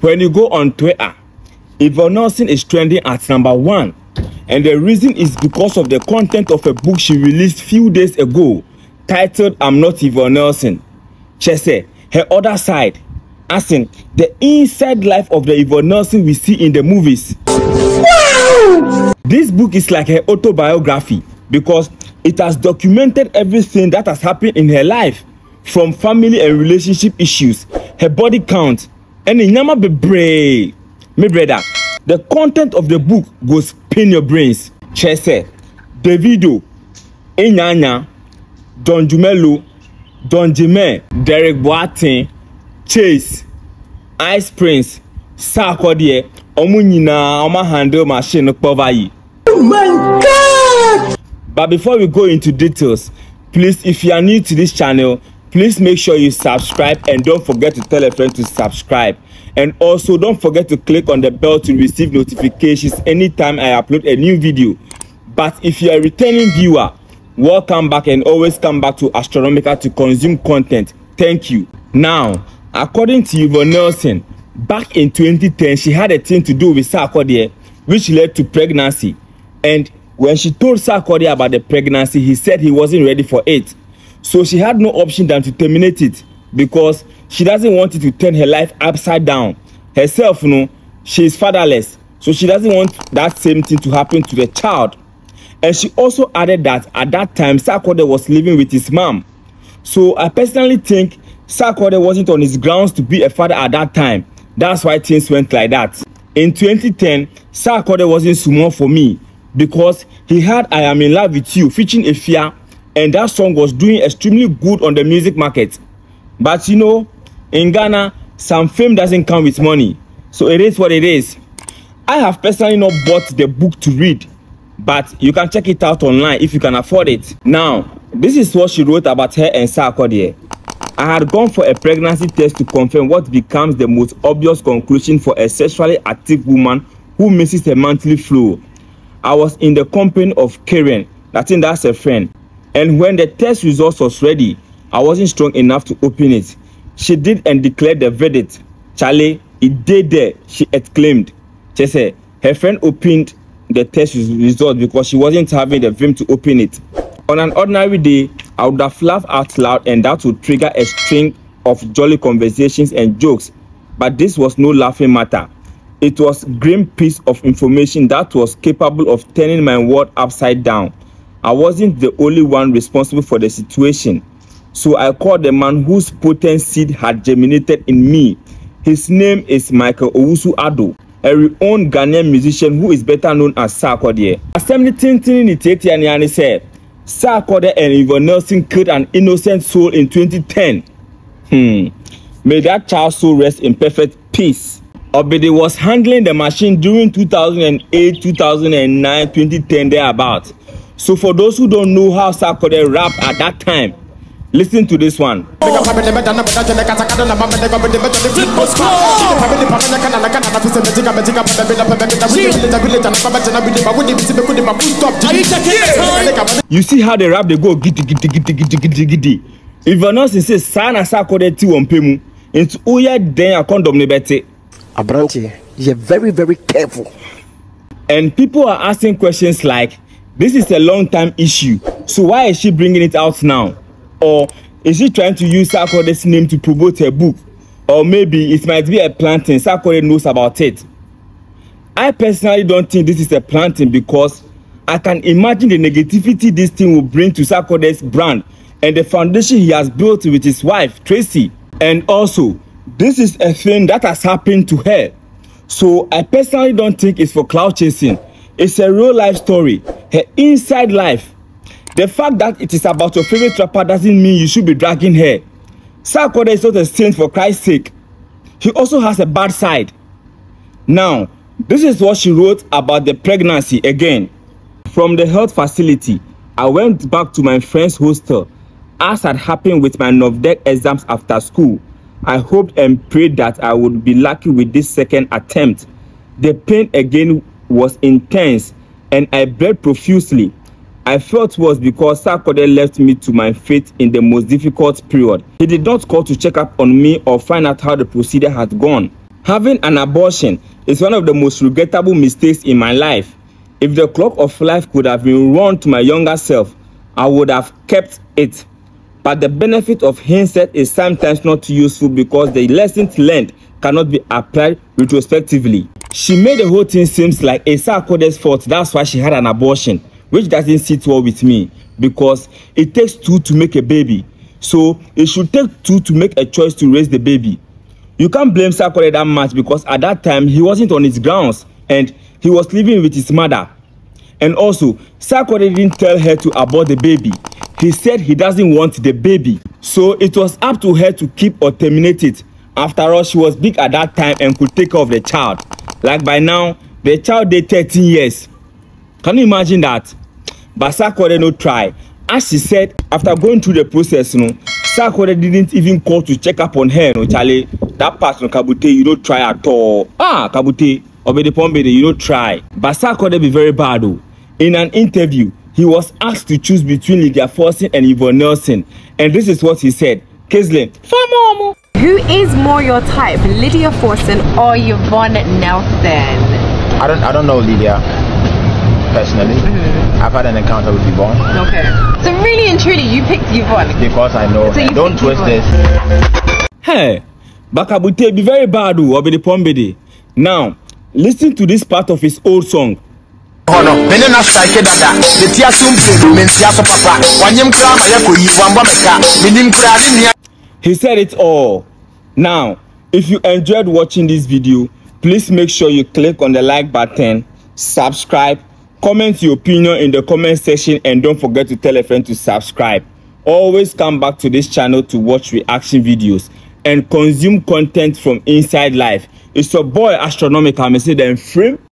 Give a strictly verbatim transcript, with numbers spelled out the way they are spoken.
When you go on Twitter, Yvonne Nelson is trending at number one. And the reason is because of the content of a book she released few days ago titled I'm Not Yvonne Nelson. Chese, her other side, as in the inside life of the Yvonne Nelson we see in the movies. Wow! This book is like her autobiography because it has documented everything that has happened in her life, from family and relationship issues, her body count, and Inyama Bebre. My brother, the content of the book goes pin your brains. Chese, Davido, Inanna, Don Jumelo, Don Derek Boateng, Chase, Ice Prince, Sarkodie, Omunyina, Oma Handle Machine, Povayi. Oh my God! But before we go into details, please, if you are new to this channel, please make sure you subscribe and don't forget to tell a friend to subscribe. And also don't forget to click on the bell to receive notifications anytime I upload a new video. But if you are a returning viewer, welcome back and always come back to Astronomica to consume content. Thank you. Now, according to Yvonne Nelson, back in twenty ten, she had a thing to do with Sarkodie, which led to pregnancy. And when she told Sarkodie about the pregnancy, he said he wasn't ready for it. So she had no option than to terminate it because she doesn't want it to turn her life upside down. Herself, you know, she is fatherless. So she doesn't want that same thing to happen to the child. And she also added that at that time, Sarkodie was living with his mom. So I personally think Sarkodie wasn't on his grounds to be a father at that time. That's why things went like that. In twenty ten, Sarkodie wasn't sumo for me because he had I Am In Love With You featuring Efia, and that song was doing extremely good on the music market. But you know, in Ghana, some fame doesn't come with money. So it is what it is. I have personally not bought the book to read, but you can check it out online if you can afford it. Now, this is what she wrote about her and Sarkodie. I had gone for a pregnancy test to confirm what becomes the most obvious conclusion for a sexually active woman who misses her monthly flow. I was in the company of Karen, I think that's her friend. And when the test results was ready, I wasn't strong enough to open it. She did and declared the verdict. Charlie, it did there, she exclaimed. She said her friend opened the test result because she wasn't having the vim to open it. On an ordinary day, I would have laughed out loud and that would trigger a string of jolly conversations and jokes. But this was no laughing matter. It was a grim piece of information that was capable of turning my world upside down. I wasn't the only one responsible for the situation. So I called the man whose potent seed had germinated in me. His name is Michael Owusu-Addo, a renowned Ghanaian musician who is better known as Sarkodie. Assembly Tintin Nitetianiani said, Sarkodie and Yvonne Nelson killed an innocent soul in twenty ten. Hmm. May that child's soul rest in perfect peace. Obede was handling the machine during two thousand eight, two thousand nine, twenty ten, thereabout. So for those who don't know how Sarkodie rapped at that time, listen to this one. You see how the rap they go giddy giddy giddy giddy giddy giddy. If you're not sincere, Sana Sarkodie ti wampemu. It's uya den a condom nebete. Abranti, you're very very careful. And people are asking questions like, this is a long-time issue, so why is she bringing it out now? Or is she trying to use Sarkodie's name to promote her book? Or maybe it might be a planting, Sarkodie knows about it. I personally don't think this is a planting because I can imagine the negativity this thing will bring to Sarkodie's brand and the foundation he has built with his wife, Tracy. And also, this is a thing that has happened to her. So I personally don't think it's for clout chasing. It's a real life story, her inside life. The fact that it is about your favorite rapper doesn't mean you should be dragging her. Sarkodie is not a saint, for Christ's sake. She also has a bad side. Now, this is what she wrote about the pregnancy again. From the health facility, I went back to my friend's hostel. As had happened with my NOVDEC exams after school, I hoped and prayed that I would be lucky with this second attempt. The pain again was intense and I bled profusely. I felt worse because Sarkodie left me to my fate in the most difficult period. He did not call to check up on me or find out how the procedure had gone. Having an abortion is one of the most regrettable mistakes in my life. If the clock of life could have been run to my younger self, I would have kept it. But the benefit of hindsight is sometimes not useful because the lessons learned cannot be applied retrospectively. She made the whole thing seem like it's Sarkodie's fault, that's why she had an abortion, which doesn't sit well with me because it takes two to make a baby. So it should take two to make a choice to raise the baby. You can't blame Sarkodie that much because at that time he wasn't on his grounds and he was living with his mother. And also, Sarkodie didn't tell her to abort the baby. He said he doesn't want the baby. So it was up to her to keep or terminate it. After all, she was big at that time and could take care of the child. Like by now, the child did thirteen years. Can you imagine that? But Sarkodie no try. As she said, after going through the process, you know, Sarkodie didn't even call to check up on her. No, Charlie, that part, no, Kabute, you don't try at all. Ah, Kabute, Obede Pombede, you don't try. But Sarkodie be very bad, though. In an interview, he was asked to choose between Lydia Forson and Yvonne Nelson. And this is what he said. Kaislyn, who is more your type, Lydia Forson or Yvonne Nelson? I don't, I don't know Lydia. Personally, mm-hmm. I've had an encounter with Yvonne. Okay. So really and truly, you picked Yvonne? Because I know. So don't twist Yvonne. This. Hey, Bakabute be very bad, Obede Pombede. Now, listen to this part of his old song. Oh no, many not psychic data. The Tiasum Mensiato Papa, one Yim Kramayako, Yvonne Bamaka, Minim Kralinia. He said it all. Now, if you enjoyed watching this video, please make sure you click on the like button, subscribe. Comment your opinion in the comment section and don't forget to tell a friend to subscribe. Always come back to this channel to watch reaction videos and consume content from inside life. It's your boy Astronomical Message and frame.